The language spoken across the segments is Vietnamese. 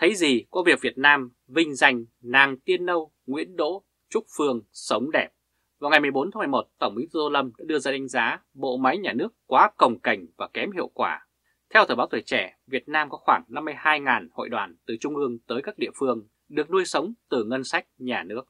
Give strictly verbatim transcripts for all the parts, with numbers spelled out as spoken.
thấy gì có việc Việt Nam vinh danh nàng tiên nâu Nguyễn Đỗ Trúc Phương sống đẹp. Vào ngày mười bốn tháng mười một, Tổng bí thư Tô Lâm đã đưa ra đánh giá bộ máy nhà nước quá cồng kềnh và kém hiệu quả. Theo Thời báo Tuổi Trẻ, Việt Nam có khoảng năm mươi hai nghìn hội đoàn từ trung ương tới các địa phương được nuôi sống từ ngân sách nhà nước.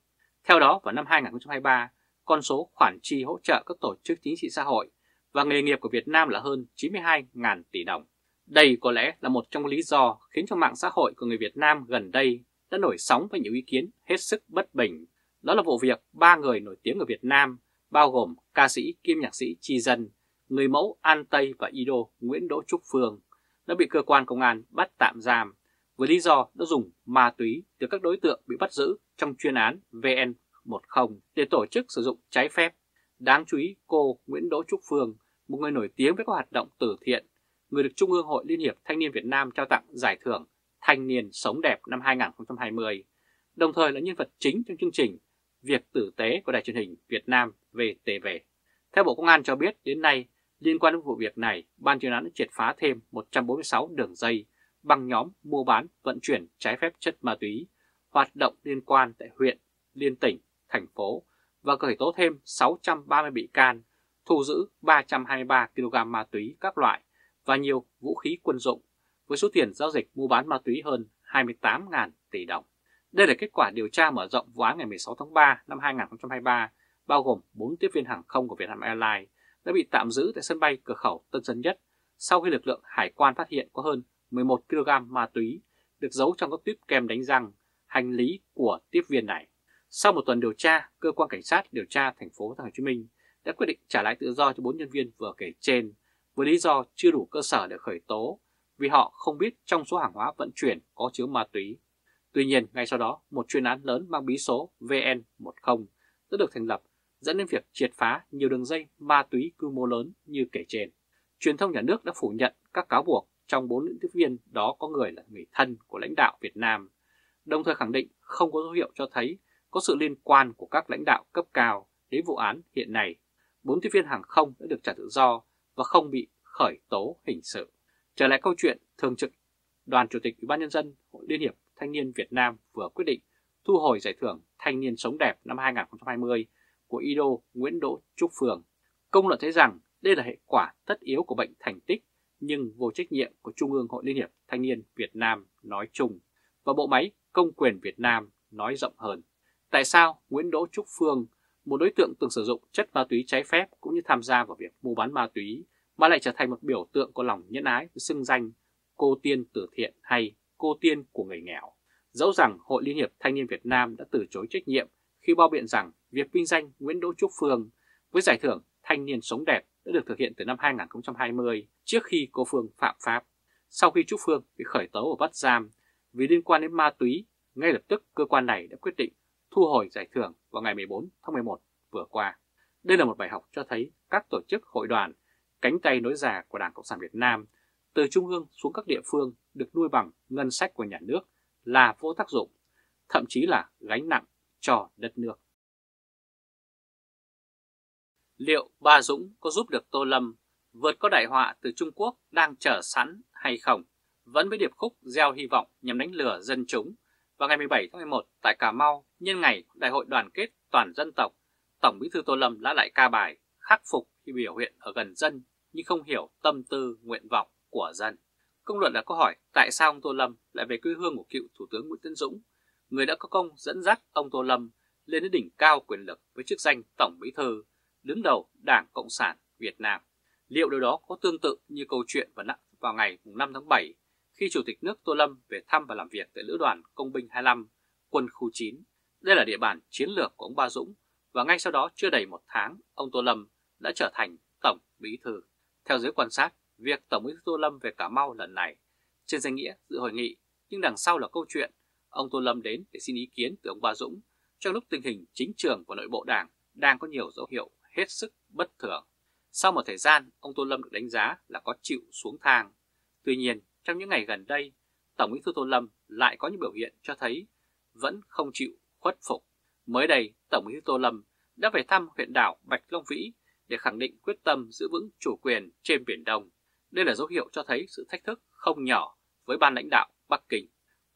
Theo đó, vào năm hai nghìn không trăm hai mươi ba, con số khoản chi hỗ trợ các tổ chức chính trị xã hội và nghề nghiệp của Việt Nam là hơn chín mươi hai nghìn tỷ đồng. Đây có lẽ là một trong lý do khiến cho mạng xã hội của người Việt Nam gần đây đã nổi sóng với nhiều ý kiến hết sức bất bình. Đó là vụ việc ba người nổi tiếng ở Việt Nam, bao gồm ca sĩ kiêm nhạc sĩ Chi Dân, người mẫu An Tây và idol Nguyễn Đỗ Trúc Phương, đã bị cơ quan công an bắt tạm giam với lý do đã dùng ma túy từ các đối tượng bị bắt giữ trong chuyên án V N mười để tổ chức sử dụng trái phép. Đáng chú ý, cô Nguyễn Đỗ Trúc Phương, một người nổi tiếng với các hoạt động từ thiện, người được Trung ương Hội Liên hiệp Thanh niên Việt Nam trao tặng giải thưởng Thanh niên Sống Đẹp năm hai nghìn không trăm hai mươi, đồng thời là nhân vật chính trong chương trình Việc Tử Tế của Đài Truyền hình Việt Nam V T V. Theo Bộ Công an cho biết, đến nay, liên quan đến vụ việc này, Ban chuyên án đã triệt phá thêm một trăm bốn mươi sáu đường dây băng nhóm mua bán vận chuyển trái phép chất ma túy, hoạt động liên quan tại huyện, liên tỉnh, thành phố và khởi tố thêm sáu trăm ba mươi bị can, thu giữ ba trăm hai mươi ba ki lô gam ma túy các loại và nhiều vũ khí quân dụng, với số tiền giao dịch mua bán ma túy hơn hai mươi tám nghìn tỷ đồng. Đây là kết quả điều tra mở rộng vụ án ngày mười sáu tháng ba năm hai nghìn không trăm hai mươi ba, bao gồm bốn tiếp viên hàng không của Vietnam Airlines đã bị tạm giữ tại sân bay cửa khẩu Tân Sơn Nhất sau khi lực lượng hải quan phát hiện có hơn mười một ki lô gam ma túy được giấu trong các tuyếp kem đánh răng, hành lý của tiếp viên này. Sau một tuần điều tra, cơ quan cảnh sát điều tra thành phố Hồ Chí Minh đã quyết định trả lại tự do cho bốn nhân viên vừa kể trên với lý do chưa đủ cơ sở để khởi tố vì họ không biết trong số hàng hóa vận chuyển có chứa ma túy. Tuy nhiên, ngay sau đó, một chuyên án lớn mang bí số V N mười đã được thành lập, dẫn đến việc triệt phá nhiều đường dây ma túy quy mô lớn như kể trên. Truyền thông nhà nước đã phủ nhận các cáo buộc trong bốn nữ tiếp viên đó có người là người thân của lãnh đạo Việt Nam, đồng thời khẳng định không có dấu hiệu cho thấy có sự liên quan của các lãnh đạo cấp cao đến vụ án hiện nay. Bốn tiếp viên hàng không đã được trả tự do và không bị khởi tố hình sự. Trở lại câu chuyện, Thường trực Đoàn Chủ tịch Ủy ban Nhân dân Hội Liên hiệp Thanh niên Việt Nam vừa quyết định thu hồi giải thưởng Thanh niên Sống Đẹp năm hai nghìn không trăm hai mươi của idol Nguyễn Đỗ Trúc Phương. Công luận thấy rằng đây là hệ quả tất yếu của bệnh thành tích nhưng vô trách nhiệm của Trung ương Hội Liên hiệp Thanh niên Việt Nam nói chung và bộ máy công quyền Việt Nam nói rộng hơn. Tại sao Nguyễn Đỗ Trúc Phương, một đối tượng từng sử dụng chất ma túy trái phép cũng như tham gia vào việc mua bán ma túy, mà lại trở thành một biểu tượng có lòng nhân ái với xưng danh cô tiên từ thiện hay cô tiên của người nghèo? Dẫu rằng Hội Liên hiệp Thanh niên Việt Nam đã từ chối trách nhiệm khi bao biện rằng việc vinh danh Nguyễn Đỗ Trúc Phương với giải thưởng Thanh niên Sống Đẹp đã được thực hiện từ năm hai nghìn không trăm hai mươi trước khi cô Phương phạm pháp. Sau khi Trúc Phương bị khởi tố và bắt giam vì liên quan đến ma túy, ngay lập tức cơ quan này đã quyết định thu hồi giải thưởng vào ngày mười bốn tháng mười một vừa qua. Đây là một bài học cho thấy các tổ chức hội đoàn, cánh tay nối dài của Đảng Cộng sản Việt Nam từ trung ương xuống các địa phương được nuôi bằng ngân sách của nhà nước là vô tác dụng, thậm chí là gánh nặng cho đất nước. Liệu bà Dũng có giúp được Tô Lâm vượt qua đại họa từ Trung Quốc đang chờ sẵn hay không? Vẫn với điệp khúc gieo hy vọng nhằm đánh lừa dân chúng. Vào ngày mười bảy tháng mười một tại Cà Mau, nhân ngày Đại hội Đoàn kết Toàn dân tộc, Tổng bí thư Tô Lâm đã lại ca bài khắc phục khi biểu hiện ở gần dân nhưng không hiểu tâm tư, nguyện vọng của dân. Công luận đã có hỏi tại sao ông Tô Lâm lại về quê hương của cựu Thủ tướng Nguyễn Tấn Dũng, người đã có công dẫn dắt ông Tô Lâm lên đến đỉnh cao quyền lực với chức danh Tổng bí thư, đứng đầu Đảng Cộng sản Việt Nam. Liệu điều đó có tương tự như câu chuyện vào ngày năm tháng bảy khi Chủ tịch nước Tô Lâm về thăm và làm việc tại Lữ đoàn Công binh hai mươi lăm, Quân khu chín? Đây là địa bàn chiến lược của ông Ba Dũng và ngay sau đó chưa đầy một tháng, ông Tô Lâm đã trở thành Tổng bí thư. Theo giới quan sát, việc Tổng bí thư Tô Lâm về Cà Mau lần này trên danh nghĩa dự hội nghị, nhưng đằng sau là câu chuyện ông Tô Lâm đến để xin ý kiến từ ông Ba Dũng trong lúc tình hình chính trường của nội bộ Đảng đang có nhiều dấu hiệu hết sức bất thường. Sau một thời gian, ông Tô Lâm được đánh giá là có chịu xuống thang. Tuy nhiên, trong những ngày gần đây, Tổng bí thư Tô Lâm lại có những biểu hiện cho thấy vẫn không chịu khuất phục. Mới đây, Tổng bí thư Tô Lâm đã về thăm huyện đảo Bạch Long Vĩ để khẳng định quyết tâm giữ vững chủ quyền trên Biển Đông. Đây là dấu hiệu cho thấy sự thách thức không nhỏ với ban lãnh đạo Bắc Kinh.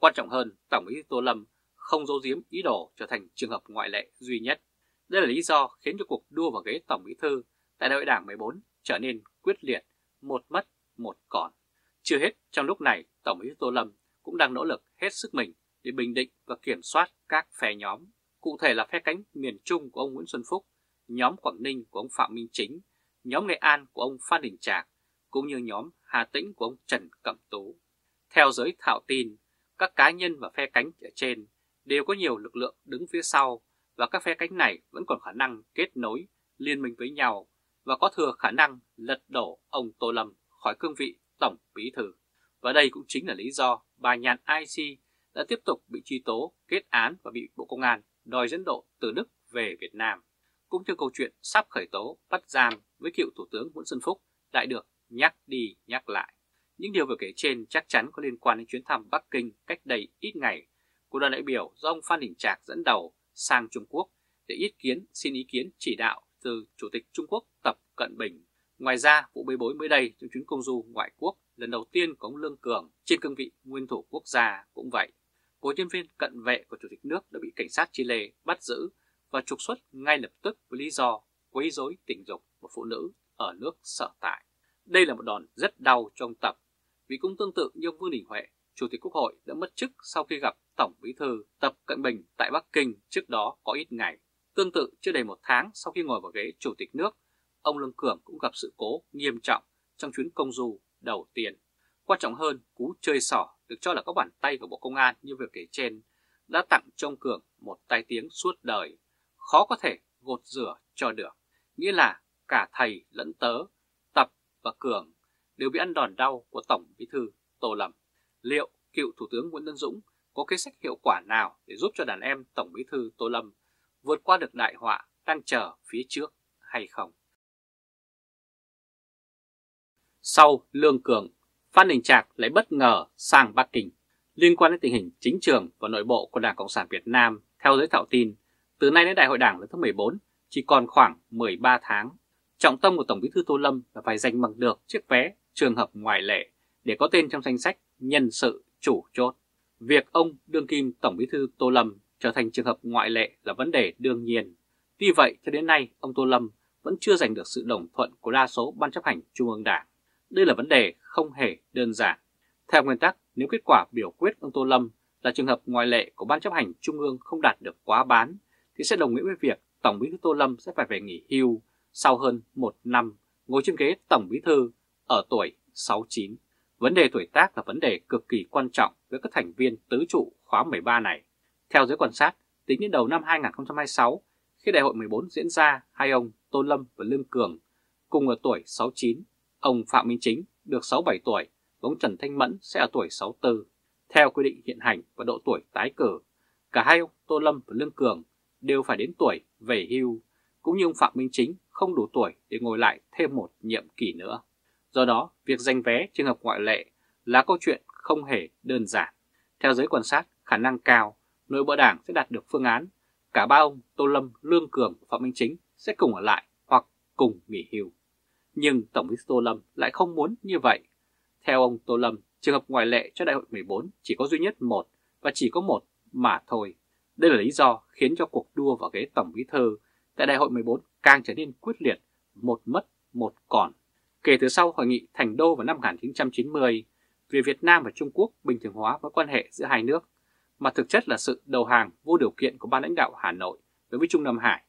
Quan trọng hơn, Tổng Bí thư Tô Lâm không giấu giếm ý đồ trở thành trường hợp ngoại lệ duy nhất. Đây là lý do khiến cho cuộc đua vào ghế Tổng Bí thư tại Đại hội Đảng mười bốn trở nên quyết liệt, một mất một còn. Chưa hết, trong lúc này, Tổng Bí thư Tô Lâm cũng đang nỗ lực hết sức mình để bình định và kiểm soát các phe nhóm, cụ thể là phe cánh miền Trung của ông Nguyễn Xuân Phúc, nhóm Quảng Ninh của ông Phạm Minh Chính, nhóm Nghệ An của ông Phan Đình Trạc, cũng như nhóm Hà Tĩnh của ông Trần Cẩm Tú. Theo giới thạo tin, các cá nhân và phe cánh ở trên đều có nhiều lực lượng đứng phía sau, và các phe cánh này vẫn còn khả năng kết nối, liên minh với nhau và có thừa khả năng lật đổ ông Tô Lâm khỏi cương vị Tổng Bí thư. Và đây cũng chính là lý do bà Nhàn I C đã tiếp tục bị truy tố, kết án và bị Bộ Công an đòi dẫn độ từ Đức về Việt Nam, cũng như câu chuyện sắp khởi tố bắt giam với cựu Thủ tướng Nguyễn Xuân Phúc lại được nhắc đi nhắc lại. Những điều vừa kể trên chắc chắn có liên quan đến chuyến thăm Bắc Kinh cách đây ít ngày của đoàn đại biểu do ông Phan Đình Trạc dẫn đầu sang Trung Quốc để ý kiến xin ý kiến chỉ đạo từ Chủ tịch Trung Quốc Tập Cận Bình. Ngoài ra, vụ bê bối mới đây trong chuyến công du ngoại quốc lần đầu tiên của ông Lương Cường trên cương vị nguyên thủ quốc gia cũng vậy. Một nhân viên cận vệ của Chủ tịch nước đã bị cảnh sát Chile bắt giữ và trục xuất ngay lập tức với lý do quấy rối tình dục của phụ nữ ở nước sở tại. Đây là một đòn rất đau cho ông Tập, vì cũng tương tự như ông Vương Đình Huệ, Chủ tịch Quốc hội đã mất chức sau khi gặp Tổng Bí thư Tập Cận Bình tại Bắc Kinh trước đó có ít ngày. Tương tự, chưa đầy một tháng sau khi ngồi vào ghế Chủ tịch nước, ông Lương Cường cũng gặp sự cố nghiêm trọng trong chuyến công du đầu tiên. Quan trọng hơn, cú chơi xỏ được cho là có bàn tay của Bộ Công an như việc kể trên đã tặng cho ông Cường một tai tiếng suốt đời, khó có thể gột rửa cho được. Nghĩa là cả thầy lẫn tớ, Tập và Cường đều bị ăn đòn đau của Tổng Bí thư Tô Lâm. Liệu cựu Thủ tướng Nguyễn Tấn Dũng có kế sách hiệu quả nào để giúp cho đàn em Tổng Bí thư Tô Lâm vượt qua được đại họa đang chờ phía trước hay không? Sau Lương Cường, Phan Đình Trạc lại bất ngờ sang Bắc Kinh. Liên quan đến tình hình chính trường và nội bộ của Đảng Cộng sản Việt Nam, theo giới thạo tin, từ nay đến Đại hội Đảng lần thứ mười bốn chỉ còn khoảng mười ba tháng. Trọng tâm của Tổng Bí thư Tô Lâm là phải giành bằng được chiếc vé trường hợp ngoại lệ để có tên trong danh sách nhân sự chủ chốt. Việc ông đương kim Tổng Bí thư Tô Lâm trở thành trường hợp ngoại lệ là vấn đề đương nhiên. Tuy vậy, cho đến nay, ông Tô Lâm vẫn chưa giành được sự đồng thuận của đa số Ban chấp hành Trung ương Đảng. Đây là vấn đề không hề đơn giản. Theo nguyên tắc, nếu kết quả biểu quyết ông Tô Lâm là trường hợp ngoại lệ của Ban chấp hành Trung ương không đạt được quá bán, thì sẽ đồng nghĩa với việc Tổng Bí thư Tô Lâm sẽ phải về nghỉ hưu sau hơn một năm ngồi trên ghế Tổng Bí thư ở tuổi sáu mươi chín. Vấn đề tuổi tác là vấn đề cực kỳ quan trọng với các thành viên tứ trụ khóa mười ba này. Theo giới quan sát, tính đến đầu năm hai nghìn không trăm hai mươi sáu, khi Đại hội mười bốn diễn ra, hai ông Tô Lâm và Lương Cường cùng ở tuổi sáu mươi chín, ông Phạm Minh Chính được sáu mươi bảy tuổi, ông Trần Thanh Mẫn sẽ ở tuổi sáu mươi tư. Theo quy định hiện hành và độ tuổi tái cử, cả hai ông Tô Lâm và Lương Cường đều phải đến tuổi về hưu, cũng như ông Phạm Minh Chính không đủ tuổi để ngồi lại thêm một nhiệm kỳ nữa. Do đó, việc giành vé trường hợp ngoại lệ là câu chuyện không hề đơn giản. Theo giới quan sát, khả năng cao, nội bộ Đảng sẽ đạt được phương án cả ba ông Tô Lâm, Lương Cường và Phạm Minh Chính sẽ cùng ở lại hoặc cùng nghỉ hưu. Nhưng Tổng Bí thư Tô Lâm lại không muốn như vậy. Theo ông Tô Lâm, trường hợp ngoại lệ cho Đại hội mười bốn chỉ có duy nhất một và chỉ có một mà thôi. Đây là lý do khiến cho cuộc đua vào ghế Tổng Bí thư tại Đại hội mười bốn càng trở nên quyết liệt, một mất một còn. Kể từ sau hội nghị Thành Đô vào năm một nghìn chín trăm chín mươi về Việt Nam và Trung Quốc bình thường hóa mối quan hệ giữa hai nước, mà thực chất là sự đầu hàng vô điều kiện của ban lãnh đạo Hà Nội đối với Trung Nam Hải.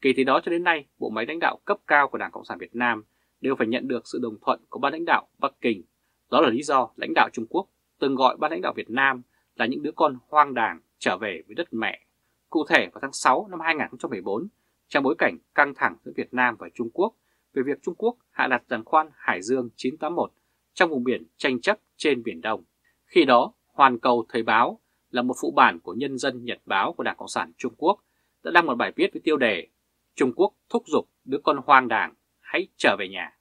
Kể từ đó cho đến nay, bộ máy lãnh đạo cấp cao của Đảng Cộng sản Việt Nam đều phải nhận được sự đồng thuận của ban lãnh đạo Bắc Kinh. Đó là lý do lãnh đạo Trung Quốc từng gọi ban lãnh đạo Việt Nam là những đứa con hoang đàng trở về với đất mẹ. Cụ thể, vào tháng sáu năm hai nghìn không trăm mười bốn, trong bối cảnh căng thẳng giữa Việt Nam và Trung Quốc về việc Trung Quốc hạ đặt giàn khoan Hải Dương chín tám một trong vùng biển tranh chấp trên Biển Đông. Khi đó, Hoàn Cầu Thời Báo là một phụ bản của Nhân dân Nhật Báo của Đảng Cộng sản Trung Quốc đã đăng một bài viết với tiêu đề Trung Quốc thúc giục đứa con hoang đàng hãy trở về nhà.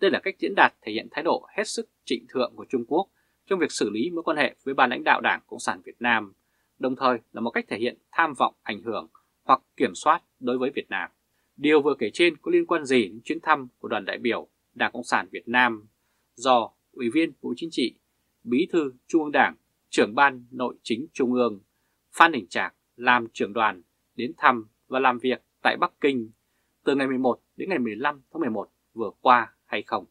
Đây là cách diễn đạt thể hiện thái độ hết sức trịnh thượng của Trung Quốc trong việc xử lý mối quan hệ với ban lãnh đạo Đảng Cộng sản Việt Nam, đồng thời là một cách thể hiện tham vọng ảnh hưởng hoặc kiểm soát đối với Việt Nam. Điều vừa kể trên có liên quan gì đến chuyến thăm của đoàn đại biểu Đảng Cộng sản Việt Nam do Ủy viên Bộ Chính trị, Bí thư Trung ương Đảng trưởng ban nội chính Trung ương, Phan Đình Trạc làm trưởng đoàn đến thăm và làm việc tại Bắc Kinh từ ngày mười một đến ngày mười lăm tháng mười một vừa qua hay không?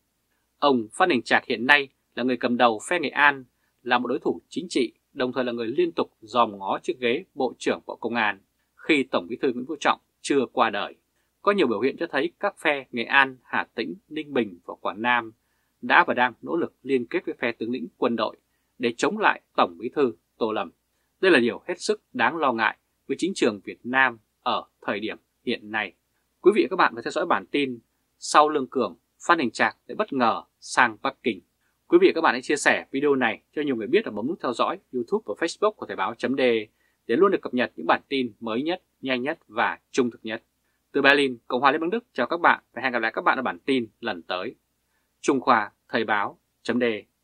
Ông Phan Đình Trạc hiện nay là người cầm đầu phe Nghệ An, là một đối thủ chính trị, đồng thời là người liên tục dòm ngó chiếc ghế Bộ trưởng Bộ Công an khi Tổng Bí thư Nguyễn Phú Trọng chưa qua đời. Có nhiều biểu hiện cho thấy các phe Nghệ An, Hà Tĩnh, Ninh Bình và Quảng Nam đã và đang nỗ lực liên kết với phe tướng lĩnh quân đội để chống lại Tổng Bí thư Tô Lâm. Đây là điều hết sức đáng lo ngại với chính trường Việt Nam ở thời điểm hiện nay. Quý vị và các bạn phải theo dõi bản tin sau Lương Cường, Phan Đình Trạc lại bất ngờ sang Bắc Kinh. Quý vị và các bạn hãy chia sẻ video này cho nhiều người biết và bấm nút theo dõi YouTube và Facebook của Thời báo.de để luôn được cập nhật những bản tin mới nhất, nhanh nhất và trung thực nhất. Từ Berlin, Cộng hòa Liên bang Đức chào các bạn và hẹn gặp lại các bạn ở bản tin lần tới. Trung Khoa Thời báo.de